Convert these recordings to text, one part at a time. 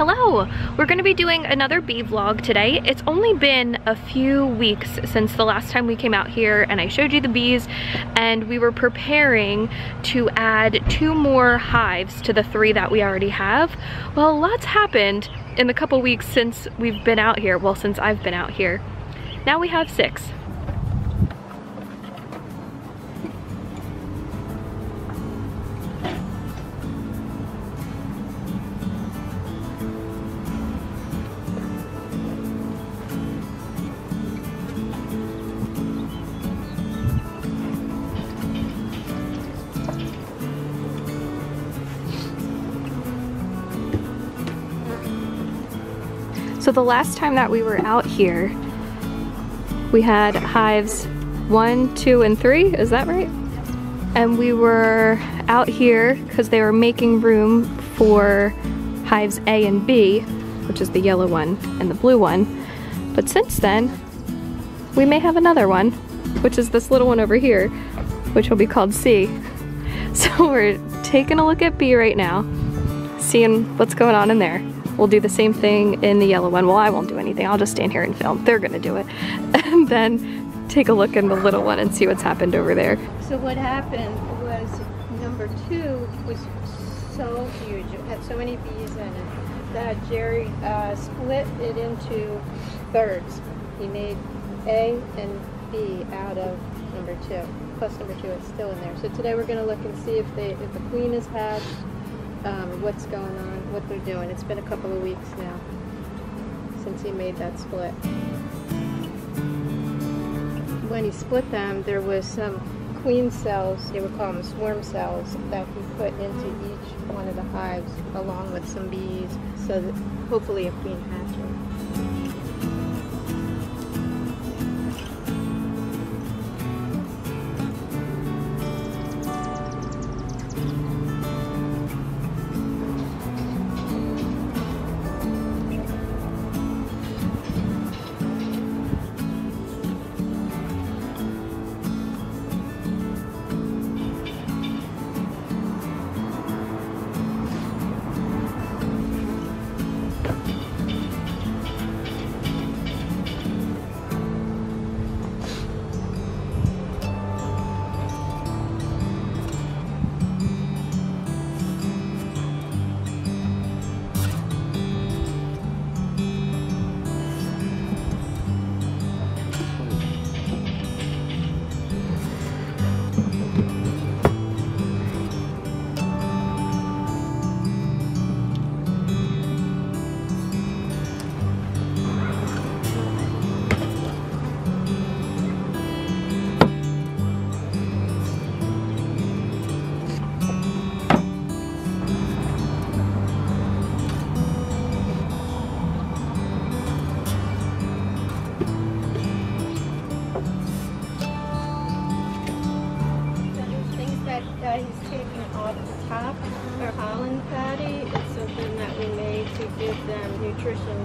Hello! We're gonna be doing another bee vlog today. It's only been a few weeks since the last time we came out here and I showed you the bees, and we were preparing to add 2 more hives to the 3 that we already have. Well, lots happened in the couple weeks since we've been out here, well, since I've been out here. Now we have 6. So the last time that we were out here, we had hives 1, 2, and 3, is that right? And we were out here because they were making room for hives A and B, which is the yellow one and the blue one. But since then, we may have another one, which is this little one over here, which will be called C. So we're taking a look at B right now, seeing what's going on in there. We'll do the same thing in the yellow one. Well, I won't do anything. I'll just stand here and film. They're gonna do it. And then take a look in the little one and see what's happened over there. So what happened was number 2 was so huge. It had so many bees in it that Jerry split it into thirds. He made A and B out of number 2. Plus number 2 is still in there. So today we're gonna look and see if the queen is hatched. What's going on, what they're doing. It's been a couple of weeks now since he made that split. When he split them, there was some queen cells, they would call them swarm cells, that he put into each one of the hives along with some bees, so that hopefully a queen hatches.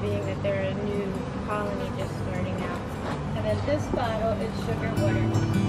Being that they're a new colony just starting out. And then this bottle is sugar water.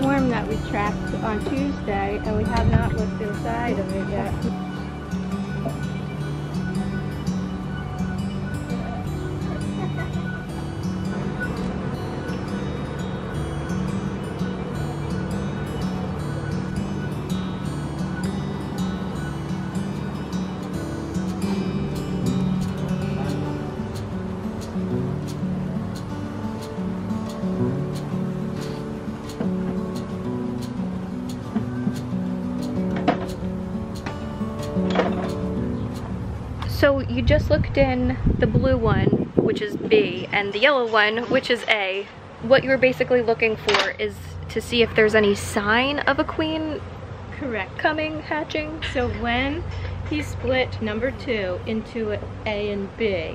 Swarm that we tracked on Tuesday, and we have not looked inside of it yet. So you just looked in the blue one, which is B, and the yellow one, which is A. What you're basically looking for is to see if there's any sign of a queen. Correct. Coming, hatching. So when he split number 2 into A and B,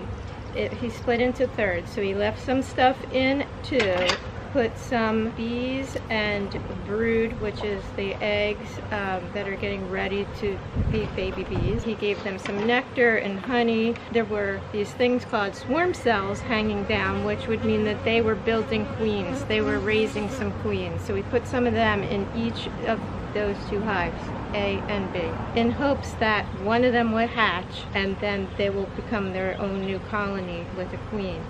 he split into thirds. So he left some stuff in 2, put some bees and brood, which is the eggs that are getting ready to be baby bees. He gave them some nectar and honey. There were these things called swarm cells hanging down, which would mean that they were building queens. They were raising some queens. So we put some of them in each of those 2 hives, A and B, in hopes that one of them would hatch and then they will become their own new colony with a queen.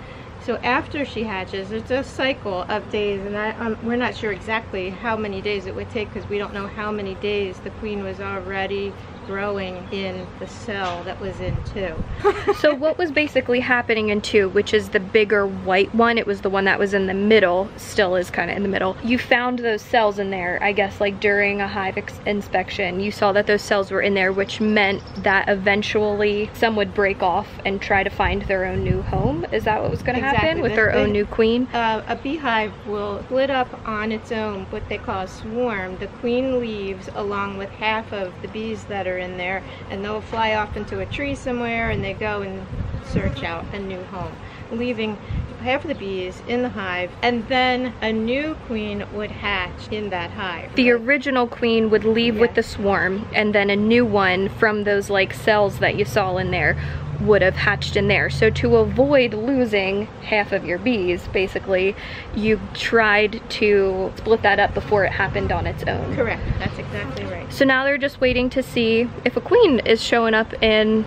So after she hatches, it's a cycle of days, and we're not sure exactly how many days it would take because we don't know how many days the queen was already growing in the cell that was in 2. So what was basically happening in 2, which is the bigger white one, it was the one that was in the middle, still is kind of in the middle, you found those cells in there, I guess, like during a hive inspection, you saw that those cells were in there, which meant that eventually some would break off and try to find their own new home. Is that what was going to happen with their own new queen? A beehive will split up on its own, what they call a swarm. The queen leaves along with half of the bees that are in there, and they'll fly off into a tree somewhere and they go and search out a new home, leaving half of the bees in the hive, and then a new queen would hatch in that hive. The original queen would leave with the swarm, and then a new one from those like cells that you saw in there would have hatched in there. So to avoid losing half of your bees, basically, you tried to split that up before it happened on its own. Correct, that's exactly right. So now they're just waiting to see if a queen is showing up in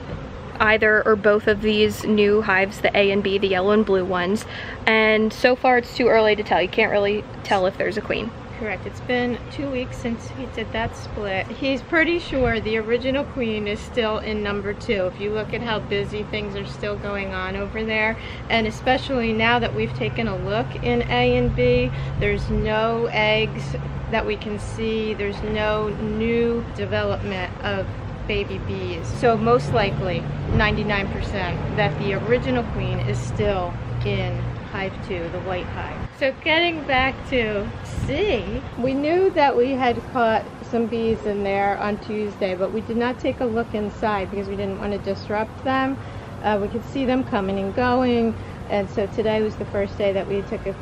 either or both of these new hives, the A and B, the yellow and blue ones. And so far it's too early to tell. You can't really tell if there's a queen. Correct. It's been 2 weeks since he did that split. He's pretty sure the original queen is still in number 2. If you look at how busy things are still going on over there, and especially now that we've taken a look in A and B, there's no eggs that we can see. There's no new development of baby bees. So most likely, 99%, that the original queen is still in hive 2, the white hive. So getting back to C, we knew that we had caught some bees in there on Tuesday, but we did not take a look inside because we didn't want to disrupt them. We could see them coming and going, and so today was the first day that we took a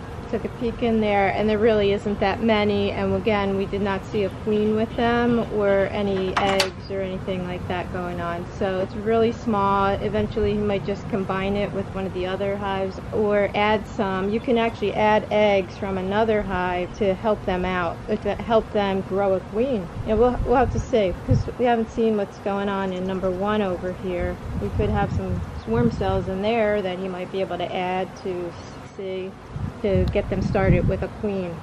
peek in there, and there really isn't that many, and again, we did not see a queen with them or any eggs or anything like that going on, so it's really small. Eventually he might just combine it with one of the other hives or add some. You can actually add eggs from another hive to help them out, to help them grow a queen. And we'll have to see, because we haven't seen what's going on in number 1 over here. We could have some swarm cells in there that he might be able to add to see, to get them started with a queen.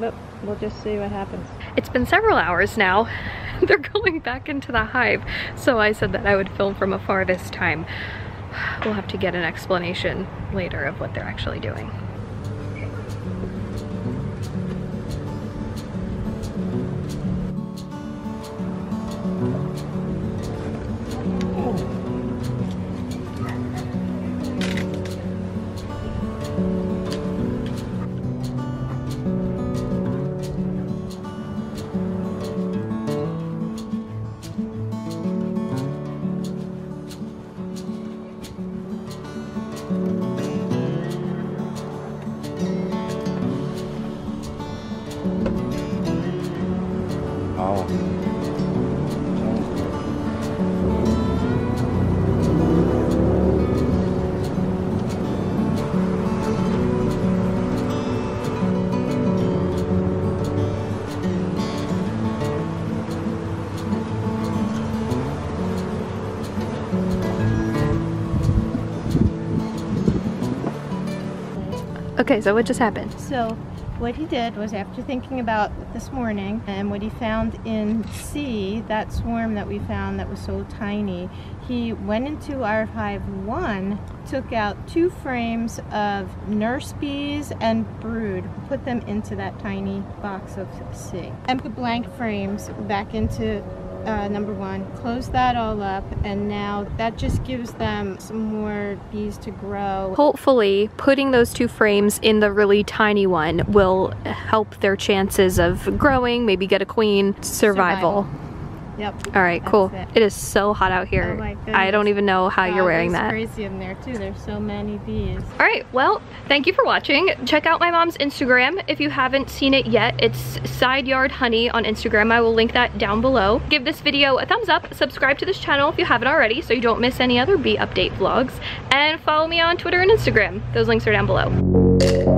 But we'll just see what happens. It's been several hours now. They're going back into the hive. So I said that I would film from afar this time. We'll have to get an explanation later of what they're actually doing. Okay, so what just happened? So what he did was, after thinking about this morning and what he found in C, that swarm that we found that was so tiny, he went into our hive 1, took out 2 frames of nurse bees and brood, put them into that tiny box of C, and put blank frames back into number one. Close that all up, and now that just gives them some more bees to grow. Hopefully putting those two frames in the really tiny one will help their chances of growing, maybe get a queen, survival. Yep. All right, cool. It is so hot out here. Oh my goodness. I don't even know how you're wearing that. It's crazy in there too. There's so many bees. All right, well, thank you for watching. Check out my mom's Instagram if you haven't seen it yet. It's Side Yard Honey on Instagram. I will link that down below. Give this video a thumbs up. Subscribe to this channel if you haven't already so you don't miss any other bee update vlogs. And follow me on Twitter and Instagram. Those links are down below.